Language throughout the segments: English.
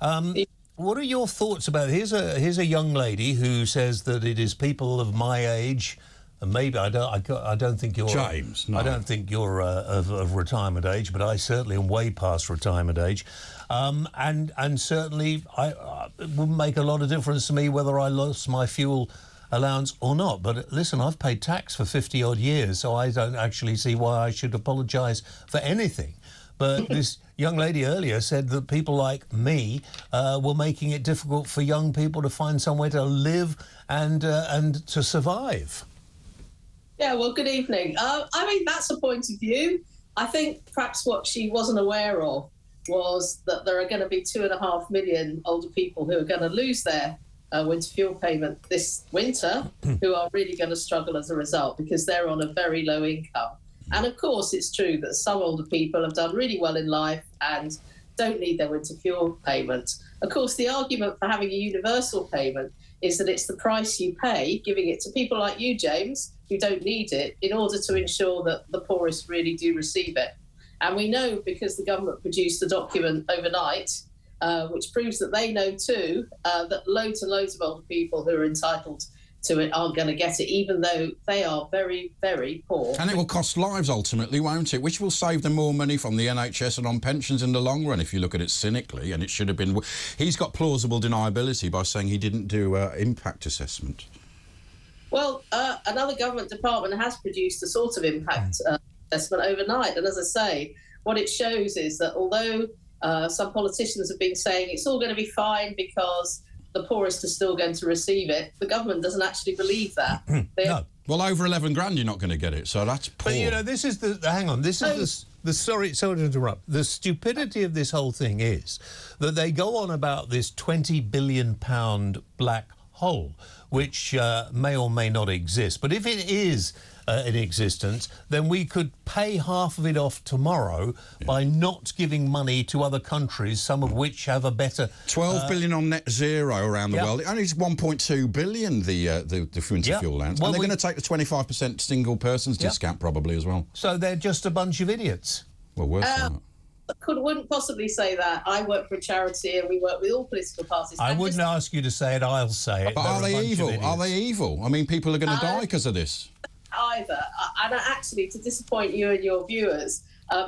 What are your thoughts about it? Here's a young lady who says that it is people of my age, and maybe I don't think you're James. No. I don't think you're of retirement age, but I certainly am way past retirement age, and certainly it wouldn't make a lot of difference to me whether I lost my fuel allowance or not. But listen, I've paid tax for 50 odd years, so I don't actually see why I should apologise for anything. But this young lady earlier said that people like me were making it difficult for young people to find somewhere to live and to survive. Yeah, well, good evening. I mean, that's a point of view. I think perhaps what she wasn't aware of was that there are going to be 2.5 million older people who are going to lose their winter fuel payment this winter, who are really going to struggle as a result because they're on a very low income. And of course, it's true that some older people have done really well in life and don't need their winter fuel payment. Of course, the argument for having a universal payment is that it's the price you pay, giving it to people like you, James, who don't need it, in order to ensure that the poorest really do receive it. And we know, because the government produced the document overnight, which proves that they know too, that loads and loads of older people who are entitled to it aren't going to get it, even though they are very, very poor. And it will cost lives ultimately, won't it? Which will save them more money from the NHS and on pensions in the long run, if you look at it cynically. And it should have been. He's got plausible deniability by saying he didn't do an impact assessment. Well, another government department has produced a sort of impact assessment overnight. And as I say, what it shows is that although some politicians have been saying it's all going to be fine because the poorest are still going to receive it, the government doesn't actually believe that. No. Well, over 11 grand, you're not going to get it, so that's poor. But, you know, this is the... Hang on, this is the... sorry to interrupt. The stupidity of this whole thing is that they go on about this £20 billion black hole, which may or may not exist. But if it is in existence, then we could pay half of it off tomorrow by not giving money to other countries, some of which have a better... 12 billion on net zero around the world. It only is 1.2 billion, the winter fuel allowance. Well, and they're going to take the 25% single person's discount probably as well. So they're just a bunch of idiots. Well, worse than that. Wouldn't possibly say that. I work for a charity and we work with all political parties. I wouldn't ask you to say it, I'll say it. But are they evil? Are they evil? I mean, people are going to die because of this. Either. And actually, to disappoint you and your viewers,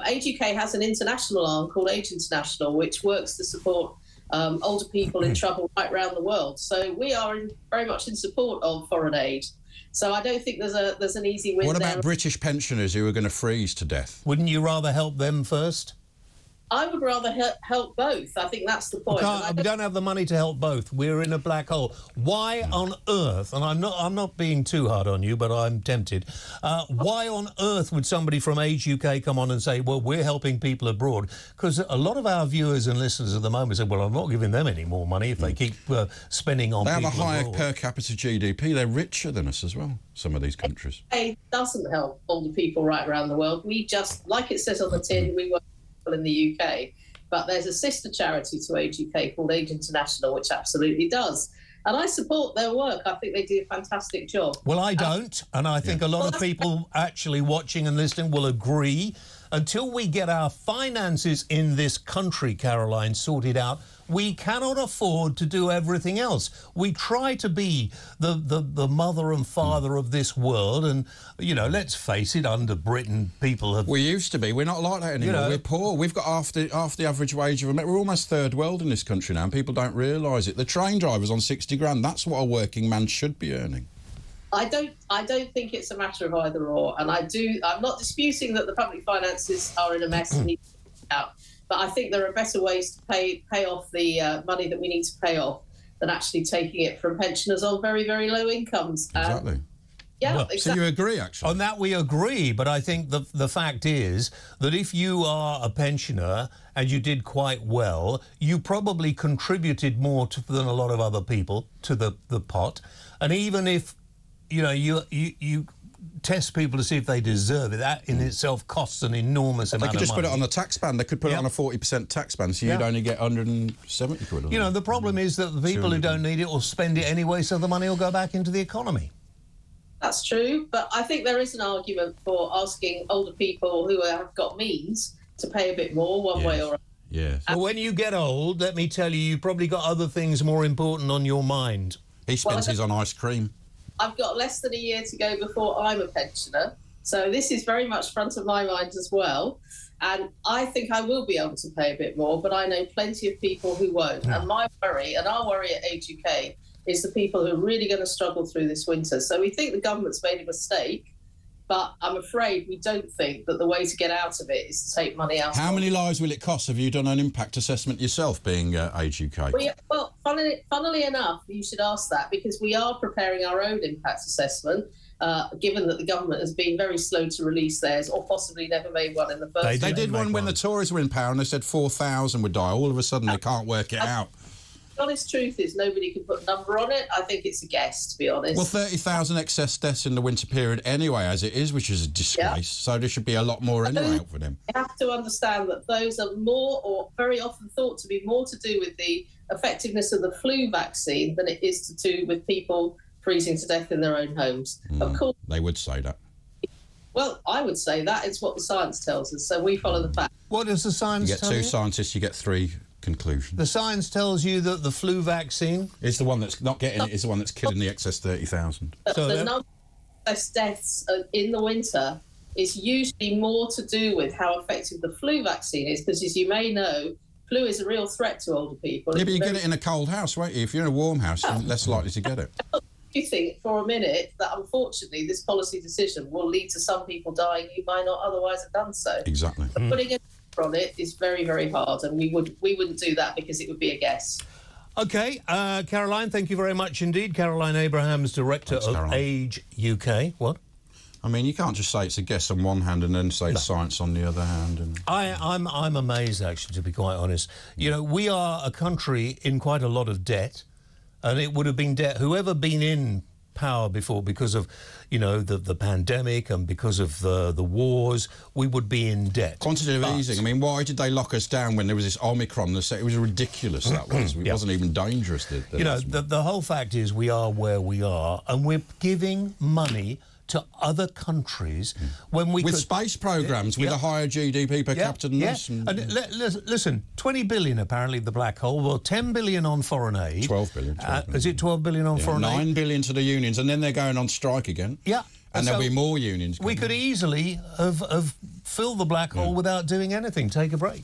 Age UK has an international arm called Age International, which works to support older people in trouble right around the world. So we are very much in support of foreign aid. So I don't think there's an easy win. What about British pensioners who are going to freeze to death? Wouldn't you rather help them first? I would rather help both. I think that's the point. We don't have the money to help both. We're in a black hole. Why on earth, and I'm not being too hard on you, but I'm tempted, why on earth would somebody from Age UK come on and say, well, we're helping people abroad? Because a lot of our viewers and listeners at the moment say, well, I'm not giving them any more money if they keep spending on people. They have a higher per capita GDP. They're richer than us as well, some of these countries. It doesn't help all the people right around the world. We just, like it says on the tin, we work in the UK, but there's a sister charity to Age UK called Age International, which absolutely does. And I support their work. I think they do a fantastic job. Well, I don't, and I think a lot of people actually watching and listening will agree. Until we get our finances in this country, Caroline, sorted out, we cannot afford to do everything else. We try to be the mother and father of this world, and, you know, let's face it, under Britain, people have... We used to be. We're not like that anymore. You know, we're poor. We've got half the average wage of America. We're almost third world in this country now, and people don't realise it. The train driver's on 60 grand. That's what a working man should be earning. I don't think it's a matter of either or, and I'm not disputing that the public finances are in a mess and need to get it out. But I think there are better ways to pay off the money that we need to pay off than actually taking it from pensioners on very, very low incomes. Exactly. Yeah, well, exactly. So you agree, actually? On that we agree, but I think the fact is that if you are a pensioner and you did quite well, you probably contributed more than a lot of other people to the pot. And even if, you know, you test people to see if they deserve it. That in itself costs an enormous amount of money. They could just put it on the tax band. They could put it on a 40% tax band, so you'd only get 170 quid. You know, the problem is that the people who don't need it will spend it anyway, so the money will go back into the economy. That's true, but I think there is an argument for asking older people who have got means to pay a bit more one way or another. Yes. Well, when you get old, let me tell you, you've probably got other things more important on your mind. He spends his on ice cream. I've got less than a year to go before I'm a pensioner, so this is very much front of my mind as well. And I think I will be able to pay a bit more, but I know plenty of people who won't. Yeah. And my worry, and our worry at Age UK, is the people who are really going to struggle through this winter. So we think the government's made a mistake, but I'm afraid we don't think that the way to get out of it is to take money out. How many lives will it cost? Have you done an impact assessment yourself, being Age UK? Well, funnily enough, you should ask that, because we are preparing our own impact assessment. Given that the government has been very slow to release theirs, or possibly never made one in the first place. They did one when the Tories were in power and they said 4,000 would die. All of a sudden, they can't work it out. The honest truth is nobody can put a number on it. I think it's a guess, to be honest. Well, 30,000 excess deaths in the winter period anyway, as it is, which is a disgrace. Yeah. So there should be a lot more anyway out for them. You have to understand that those are more, or very often thought to be more, to do with the effectiveness of the flu vaccine than it is to do with people freezing to death in their own homes. Of course, they would say that. Well, I would say that. It's what the science tells us, so we follow the facts. What does the science tell you? You get two scientists, you get three conclusions. The science tells you that the flu vaccine is the one that's not getting it, is the one that's killing the excess 30,000. So the number of excess deaths in the winter is usually more to do with how effective the flu vaccine is, because, as you may know, flu is a real threat to older people. Yeah, but you get it in a cold house, won't you? If you're in a warm house, you're less likely to get it. You think for a minute that unfortunately this policy decision will lead to some people dying who might not otherwise have done so. Exactly. But putting a number on it is very, very hard, and we wouldn't do that because it would be a guess. Okay, Caroline, thank you very much indeed. Caroline Abrahams, Director of Age UK. What? I mean, you can't just say it's a guess on one hand and then say science on the other hand. And I'm amazed, actually, to be quite honest. You know, we are a country in quite a lot of debt. And it would have been debt, whoever been in power before, because of, you know, the pandemic and because of the wars, we would be in debt. Quantitative easing. I mean, why did they lock us down when there was this Omicron? It was ridiculous, that was. It wasn't even dangerous. You know, the whole fact is we are where we are, and we're giving money to other countries when we space programs with a higher GDP per capita than us. And listen, 20 billion apparently the black hole. Well, 10 billion on foreign aid. 12 billion. Is it 12 billion on foreign aid? 9 billion to the unions, and then they're going on strike again. Yeah. And so there'll be more unions. We could easily have filled the black hole without doing anything. Take a break.